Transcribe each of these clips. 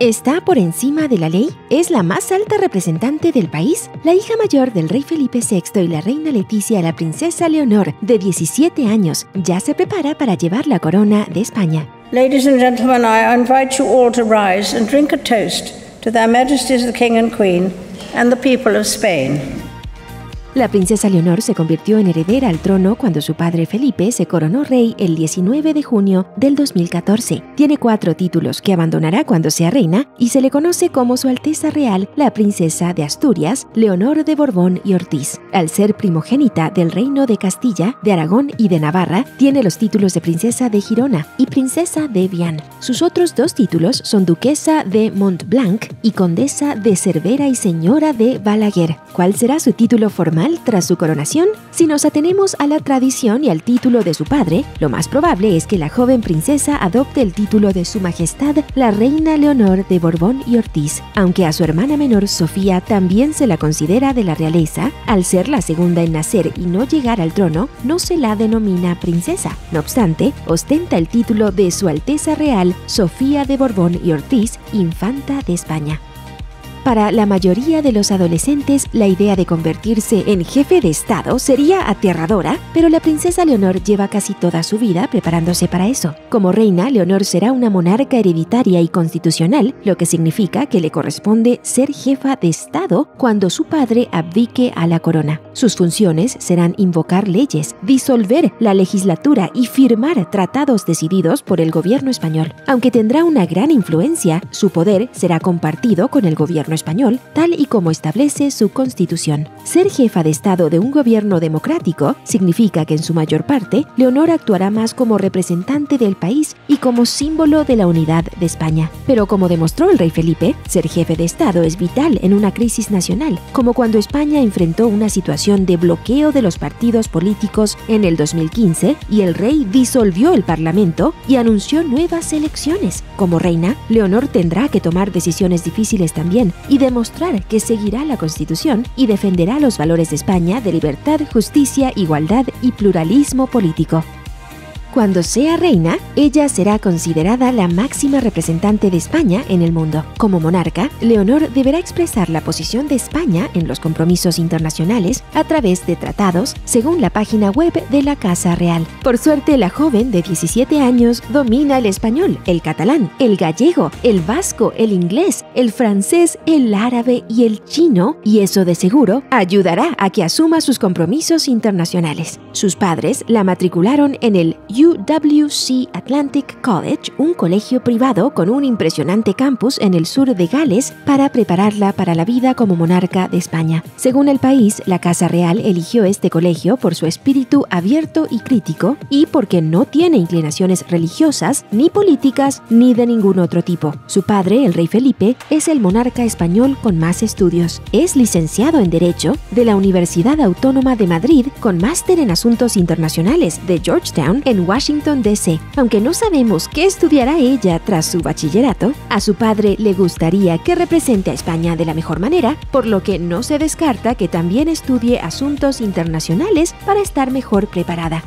Está por encima de la ley, es la más alta representante del país, la hija mayor del rey Felipe VI y la reina Letizia, la princesa Leonor, de 17 años, ya se prepara para llevar la corona de España. Ladies and gentlemen, I invite you all to rise and drink a toast to their majesties the king and queen and the people of Spain. La princesa Leonor se convirtió en heredera al trono cuando su padre Felipe se coronó rey el 19 de junio del 2014. Tiene 4 títulos que abandonará cuando sea reina y se le conoce como Su Alteza Real, la princesa de Asturias, Leonor de Borbón y Ortiz. Al ser primogénita del reino de Castilla, de Aragón y de Navarra, tiene los títulos de princesa de Girona y princesa de Viana. Sus otros 2 títulos son duquesa de Montblanc y condesa de Cervera y señora de Balaguer. ¿Cuál será su título formal tras su coronación? Si nos atenemos a la tradición y al título de su padre, lo más probable es que la joven princesa adopte el título de Su Majestad la Reina Leonor de Borbón y Ortiz, aunque a su hermana menor Sofía también se la considera de la realeza. Al ser la segunda en nacer y no llegar al trono, no se la denomina princesa. No obstante, ostenta el título de Su Alteza Real Sofía de Borbón y Ortiz, Infanta de España. Para la mayoría de los adolescentes, la idea de convertirse en jefe de Estado sería aterradora, pero la princesa Leonor lleva casi toda su vida preparándose para eso. Como reina, Leonor será una monarca hereditaria y constitucional, lo que significa que le corresponde ser jefa de Estado cuando su padre abdique a la corona. Sus funciones serán invocar leyes, disolver la legislatura y firmar tratados decididos por el gobierno español. Aunque tendrá una gran influencia, su poder será compartido con el gobierno español, tal y como establece su Constitución. Ser jefa de Estado de un gobierno democrático significa que en su mayor parte, Leonor actuará más como representante del país y como símbolo de la unidad de España. Pero como demostró el rey Felipe, ser jefe de Estado es vital en una crisis nacional, como cuando España enfrentó una situación de bloqueo de los partidos políticos en el 2015 y el rey disolvió el Parlamento y anunció nuevas elecciones. Como reina, Leonor tendrá que tomar decisiones difíciles también, y demostrar que seguirá la Constitución y defenderá los valores de España de libertad, justicia, igualdad y pluralismo político. Cuando sea reina, ella será considerada la máxima representante de España en el mundo. Como monarca, Leonor deberá expresar la posición de España en los compromisos internacionales a través de tratados, según la página web de la Casa Real. Por suerte, la joven de 17 años domina el español, el catalán, el gallego, el vasco, el inglés, el francés, el árabe y el chino, y eso de seguro ayudará a que asuma sus compromisos internacionales. Sus padres la matricularon en el U.S. W.C. Atlantic College, un colegio privado con un impresionante campus en el sur de Gales, para prepararla para la vida como monarca de España. Según El País, la Casa Real eligió este colegio por su espíritu abierto y crítico y porque no tiene inclinaciones religiosas, ni políticas, ni de ningún otro tipo. Su padre, el rey Felipe, es el monarca español con más estudios. Es licenciado en Derecho de la Universidad Autónoma de Madrid, con máster en Asuntos Internacionales de Georgetown en Washington, D.C. Aunque no sabemos qué estudiará ella tras su bachillerato, a su padre le gustaría que represente a España de la mejor manera, por lo que no se descarta que también estudie asuntos internacionales para estar mejor preparada.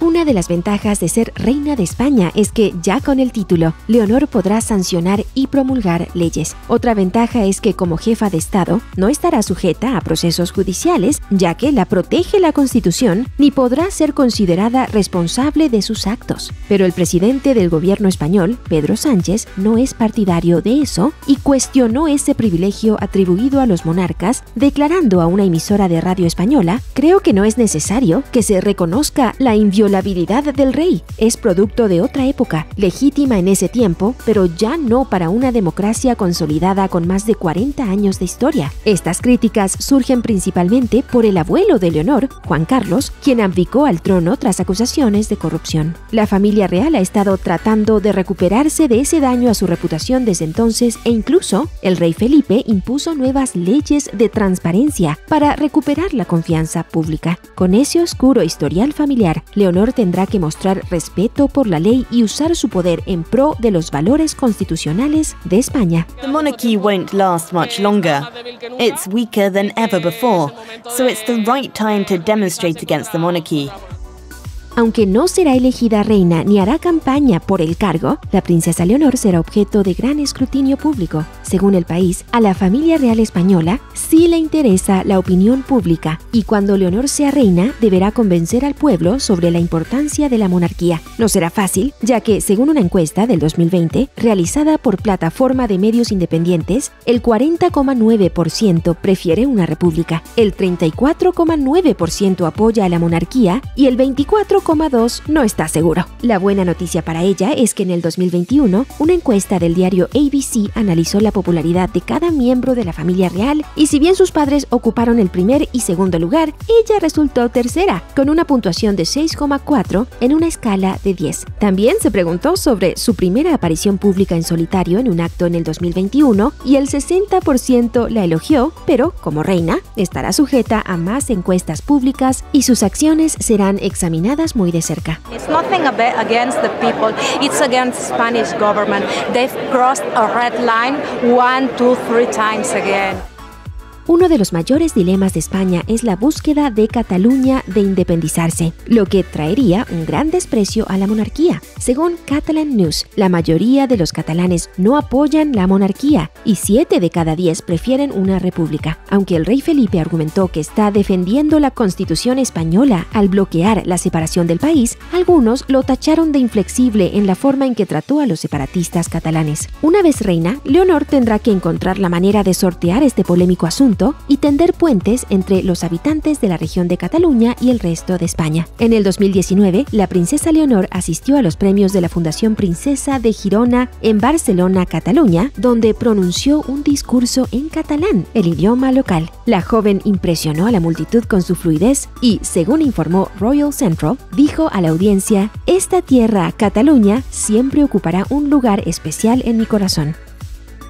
Una de las ventajas de ser reina de España es que, ya con el título, Leonor podrá sancionar y promulgar leyes. Otra ventaja es que, como jefa de Estado, no estará sujeta a procesos judiciales, ya que la protege la Constitución, ni podrá ser considerada responsable de sus actos. Pero el presidente del gobierno español, Pedro Sánchez, no es partidario de eso y cuestionó ese privilegio atribuido a los monarcas, declarando a una emisora de radio española: "Creo que no es necesario que se reconozca la inviolabilidad del rey. Es producto de otra época, legítima en ese tiempo, pero ya no para una democracia consolidada con más de 40 años de historia". Estas críticas surgen principalmente por el abuelo de Leonor, Juan Carlos, quien abdicó al trono tras acusaciones de corrupción. La familia real ha estado tratando de recuperarse de ese daño a su reputación desde entonces, e incluso el rey Felipe impuso nuevas leyes de transparencia para recuperar la confianza pública. Con ese oscuro historial familiar, Leonor tendrá que mostrar respeto por la ley y usar su poder en pro de los valores constitucionales de España. The monarchy won't last much longer. It's weaker than ever before, so it's the right time to demonstrate against the monarchy. Aunque no será elegida reina ni hará campaña por el cargo, la princesa Leonor será objeto de gran escrutinio público. Según El País, a la familia real española sí le interesa la opinión pública y cuando Leonor sea reina deberá convencer al pueblo sobre la importancia de la monarquía. No será fácil, ya que, según una encuesta del 2020, realizada por Plataforma de Medios Independientes, el 40,9% prefiere una república, el 34,9% apoya a la monarquía y el 24,2% no está seguro. La buena noticia para ella es que en el 2021, una encuesta del diario ABC analizó la popularidad de cada miembro de la familia real y si bien sus padres ocuparon el primer y segundo lugar, ella resultó tercera, con una puntuación de 6,4 en una escala de 10. También se preguntó sobre su primera aparición pública en solitario en un acto en el 2021 y el 60% la elogió, pero como reina estará sujeta a más encuestas públicas y sus acciones serán examinadas muy de cerca. It's nothing against the people, it's against Spanish government. They've crossed a red line 1, 2, 3 times again. Uno de los mayores dilemas de España es la búsqueda de Cataluña de independizarse, lo que traería un gran desprecio a la monarquía. Según Catalan News, la mayoría de los catalanes no apoyan la monarquía y 7 de cada 10 prefieren una república. Aunque el rey Felipe argumentó que está defendiendo la Constitución española al bloquear la separación del país, algunos lo tacharon de inflexible en la forma en que trató a los separatistas catalanes. Una vez reina, Leonor tendrá que encontrar la manera de sortear este polémico asunto y tender puentes entre los habitantes de la región de Cataluña y el resto de España. En el 2019, la princesa Leonor asistió a los premios de la Fundación Princesa de Girona en Barcelona, Cataluña, donde pronunció un discurso en catalán, el idioma local. La joven impresionó a la multitud con su fluidez y, según informó Royal Central, dijo a la audiencia: "Esta tierra, Cataluña, siempre ocupará un lugar especial en mi corazón".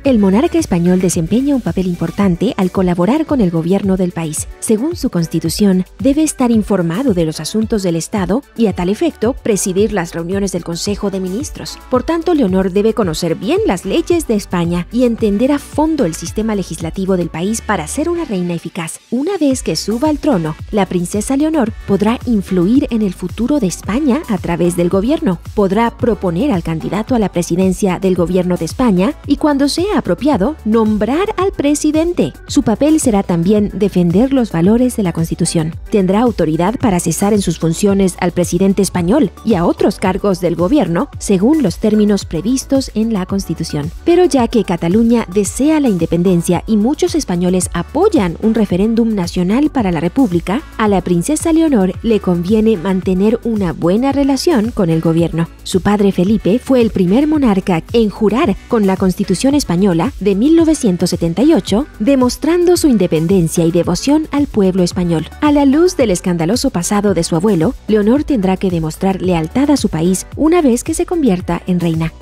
El monarca español desempeña un papel importante al colaborar con el gobierno del país. Según su constitución, debe estar informado de los asuntos del Estado y, a tal efecto, presidir las reuniones del Consejo de Ministros. Por tanto, Leonor debe conocer bien las leyes de España y entender a fondo el sistema legislativo del país para ser una reina eficaz. Una vez que suba al trono, la princesa Leonor podrá influir en el futuro de España a través del gobierno. Podrá proponer al candidato a la presidencia del gobierno de España y, cuando sea apropiado, nombrar al presidente. Su papel será también defender los valores de la Constitución. Tendrá autoridad para cesar en sus funciones al presidente español y a otros cargos del gobierno, según los términos previstos en la Constitución. Pero ya que Cataluña desea la independencia y muchos españoles apoyan un referéndum nacional para la República, a la princesa Leonor le conviene mantener una buena relación con el gobierno. Su padre Felipe fue el primer monarca en jurar con la Constitución española de 1978, demostrando su independencia y devoción al pueblo español. A la luz del escandaloso pasado de su abuelo, Leonor tendrá que demostrar lealtad a su país una vez que se convierta en reina.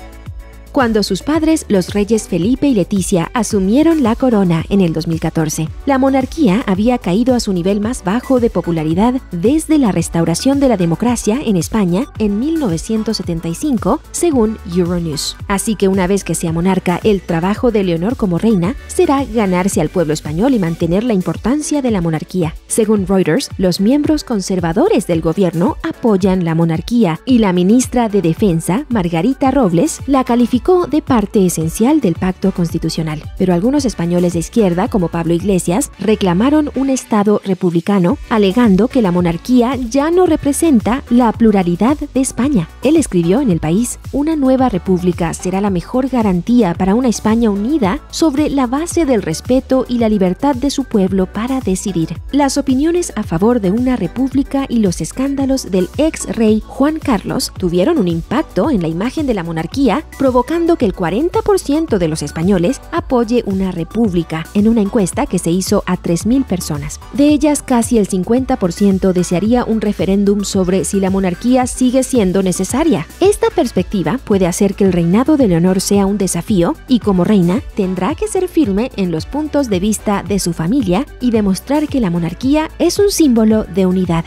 Cuando sus padres, los reyes Felipe y Letizia, asumieron la corona en el 2014, la monarquía había caído a su nivel más bajo de popularidad desde la restauración de la democracia en España en 1975, según Euronews. Así que una vez que sea monarca, el trabajo de Leonor como reina será ganarse al pueblo español y mantener la importancia de la monarquía. Según Reuters, los miembros conservadores del gobierno apoyan la monarquía y la ministra de Defensa, Margarita Robles, la calificó de parte esencial del pacto constitucional. Pero algunos españoles de izquierda, como Pablo Iglesias, reclamaron un Estado republicano, alegando que la monarquía ya no representa la pluralidad de España. Él escribió en El País: "Una nueva república será la mejor garantía para una España unida sobre la base del respeto y la libertad de su pueblo para decidir". Las opiniones a favor de una república y los escándalos del ex rey Juan Carlos tuvieron un impacto en la imagen de la monarquía, provocando que el 40% de los españoles apoye una república en una encuesta que se hizo a 3.000 personas. De ellas, casi el 50% desearía un referéndum sobre si la monarquía sigue siendo necesaria. Esta perspectiva puede hacer que el reinado de Leonor sea un desafío y, como reina, tendrá que ser firme en los puntos de vista de su familia y demostrar que la monarquía es un símbolo de unidad.